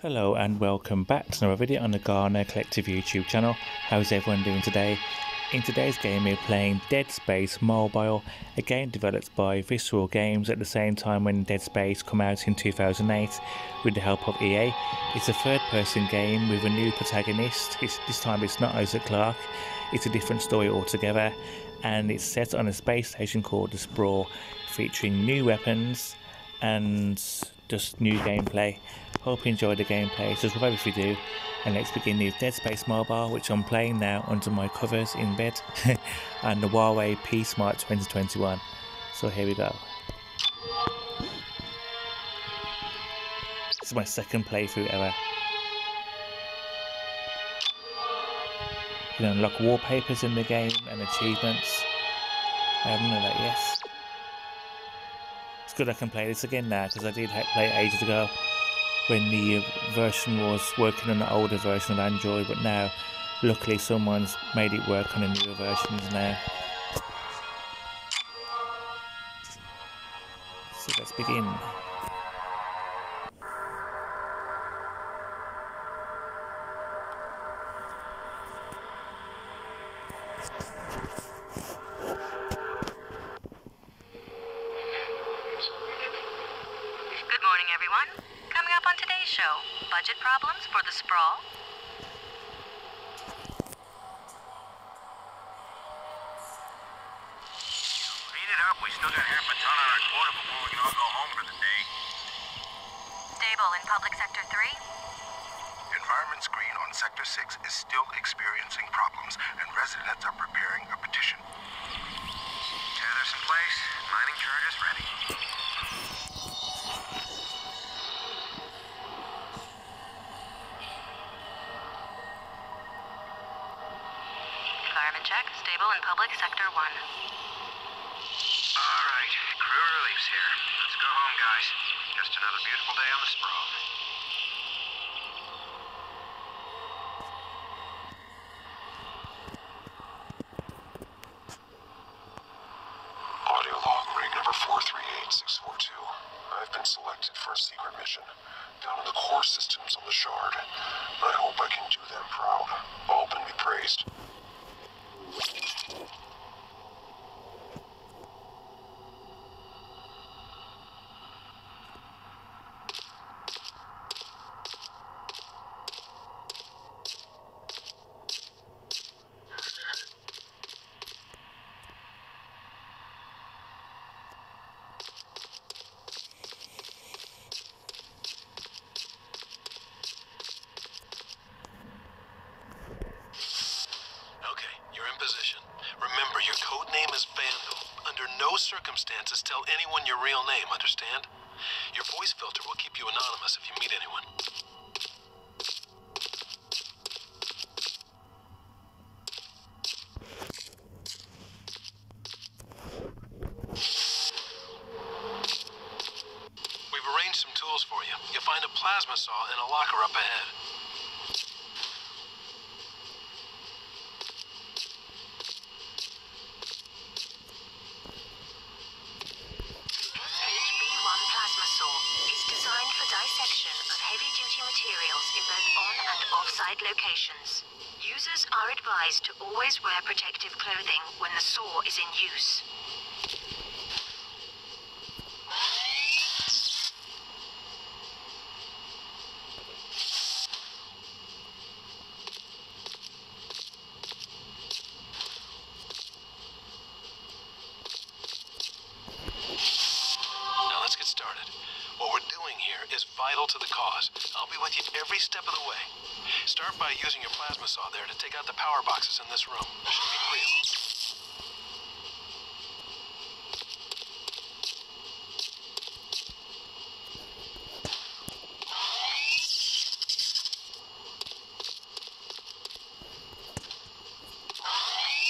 Hello and welcome back to another video on the Garner Collective YouTube channel. How's everyone doing today? In today's game we're playing Dead Space Mobile, a game developed by Visceral Games at the same time when Dead Space came out in 2008 with the help of EA. It's a third person game with a new protagonist. This time it's not Isaac Clarke, it's a different story altogether, and it's set on a space station called The Sprawl, featuring new weapons and just new gameplay. Hope you enjoy the gameplay, subscribe if you do, and let's begin with Dead Space Mobile, which I'm playing now under my covers in bed and the Huawei P Smart 2021. So here we go. This is my second playthrough ever. You can unlock wallpapers in the game and achievements. I haven't done that yet. It's good I can play this again now, because I did play it ages ago when the version was working on the older version of Android, but now luckily someone's made it work on the newer versions now. So let's begin. Good morning everyone. Coming up on today's show, budget problems for The Sprawl. Beat it up, we still got half a ton on our quota before we can all go home for the day. Stable in public sector 3. Environment screen on sector 6 is still experiencing problems, and residents are preparing a petition. Tethers in place, mining turret is ready. Check, stable in public sector 1. Alright, crew relief's here. Let's go home, guys. Just another beautiful day on The Sprawl. Audio log rig number 438642. I've been selected for a secret mission down in the core systems on the Shard. I hope I can do them proud. All been be praised. Circumstances, tell anyone your real name, understand? Your voice filter will keep you anonymous if you meet anyone. We've arranged some tools for you. You'll find a plasma saw in a locker up ahead. Locations. Users are advised to always wear protective clothing when the saw is in use. Now let's get started. What we're doing here is vital to the cause. I'll be with you every step of the way. Start by using your plasma saw there to take out the power boxes in this room. There should be 3 of them.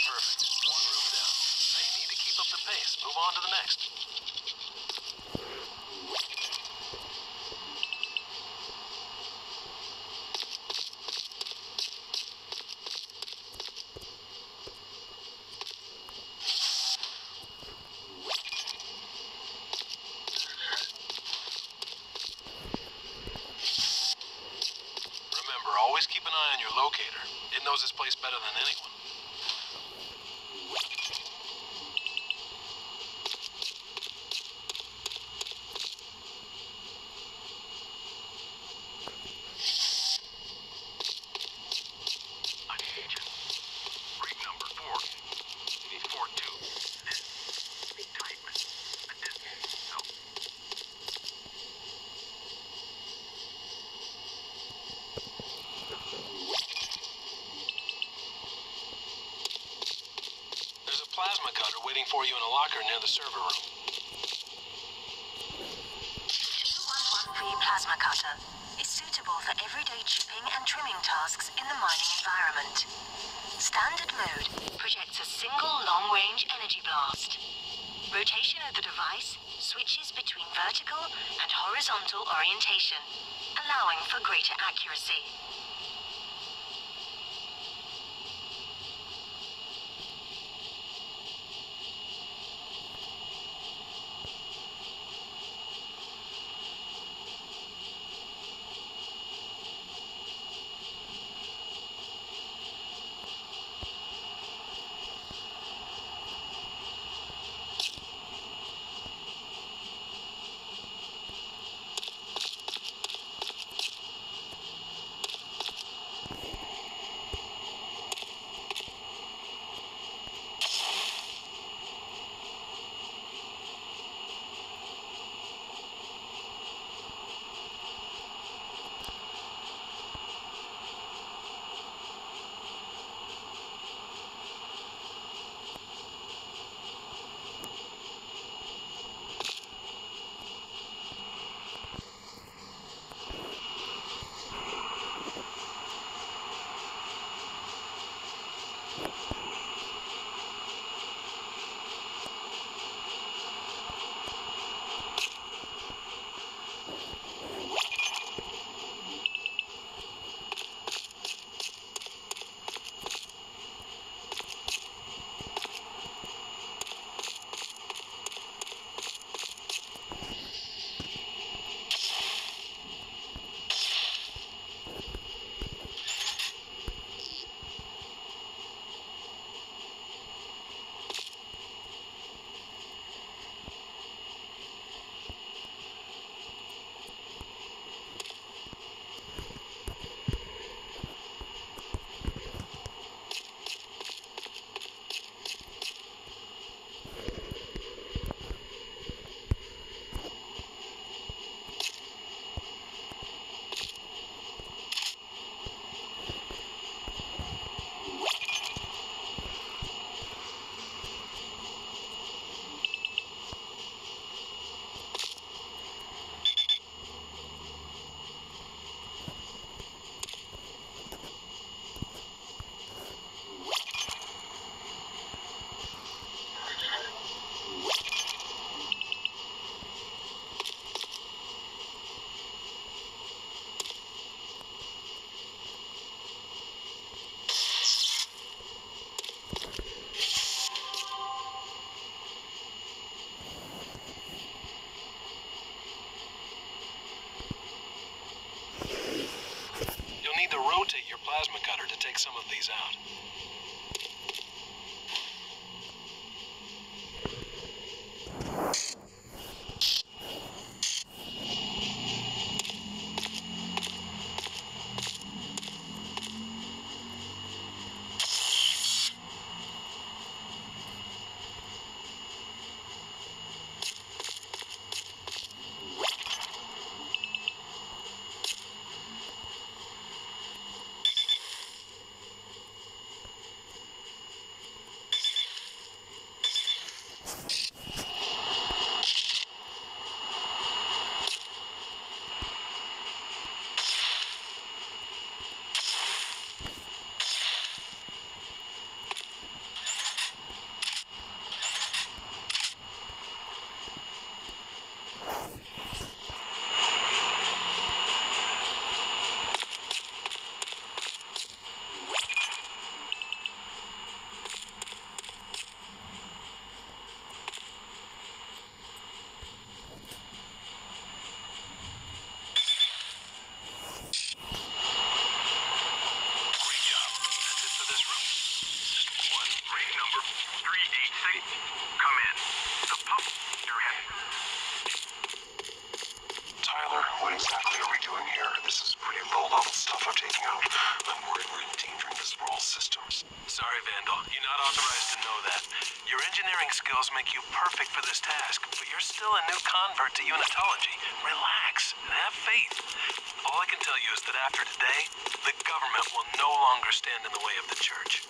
Perfect. 1 room down. Now you need to keep up the pace. Move on to the next. Always keep an eye on your locator. It knows this place better than anyone. For you in a locker near the server room. 211P plasma cutter is suitable for everyday chipping and trimming tasks in the mining environment. Standard mode projects a single long-range energy blast. Rotation of the device switches between vertical and horizontal orientation, allowing for greater accuracy. Rotate your plasma cutter to take some of these out. exactly are we doing here? This is pretty low-level stuff I'm taking out. I'm worried we're endangering the Sprawl systems. Sorry, Vandal. You're not authorized to know that. Your engineering skills make you perfect for this task, but you're still a new convert to Unitology. Relax and have faith. All I can tell you is that after today, the government will no longer stand in the way of the Church.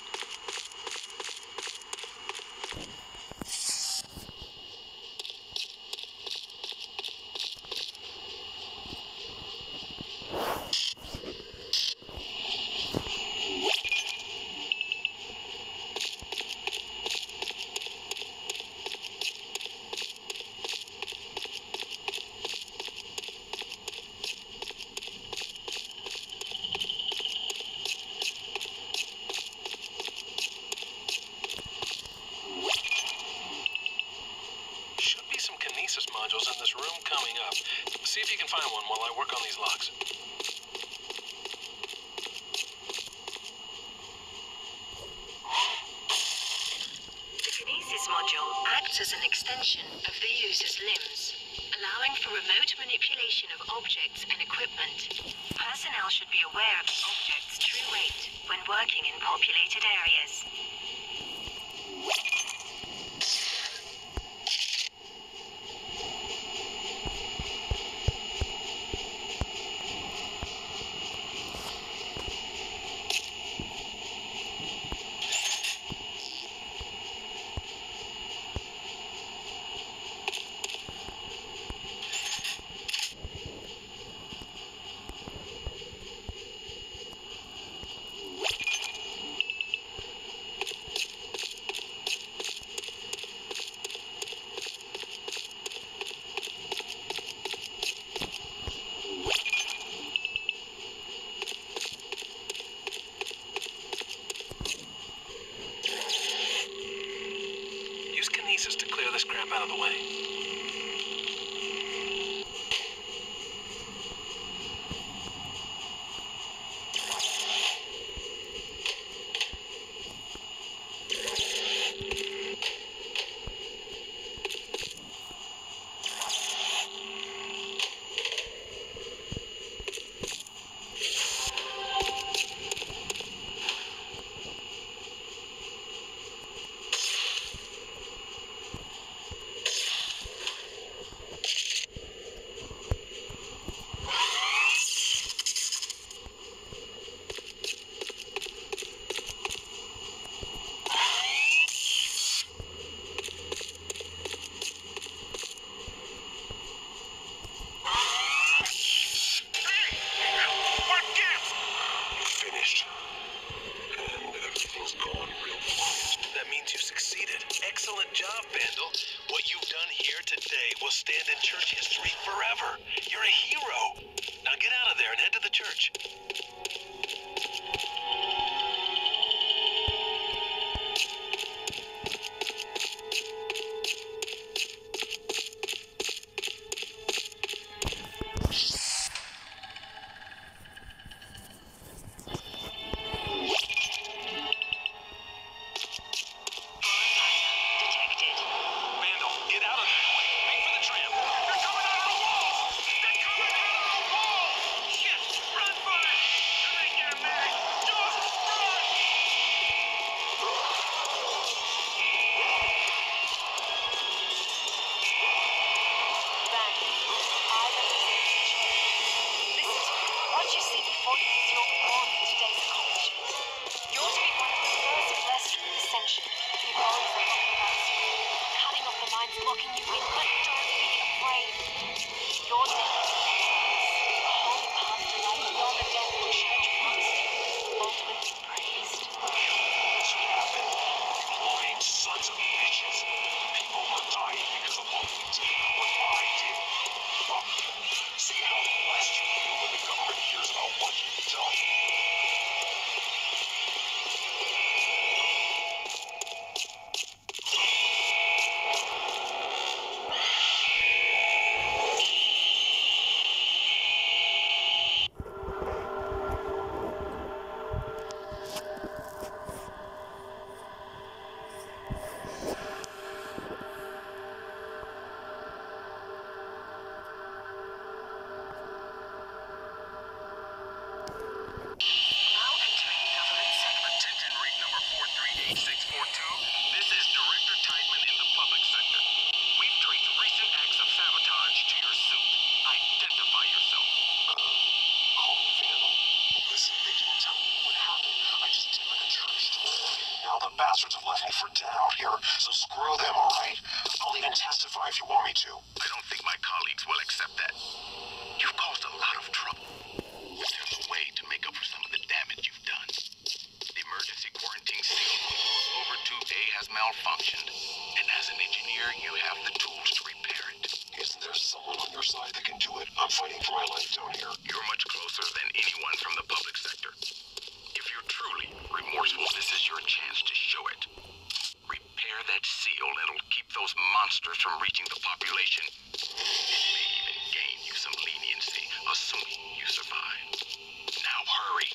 bastards have left me for dead out here, so screw them, all right? I'll even testify if you want me to. I don't think my colleagues will accept that. You've caused a lot of trouble. There's a way to make up for some of the damage you've done. The emergency quarantine signal goes over to A has malfunctioned, and as an engineer, you have the tools to repair it. Isn't there someone on your side that can do it? I'm fighting for my life down here. You're much closer than anyone from the public sector. If you're truly remorseful, this is your chance to show it. Repair that seal, and it'll keep those monsters from reaching the population. It may even gain you some leniency, assuming you survive. Now hurry.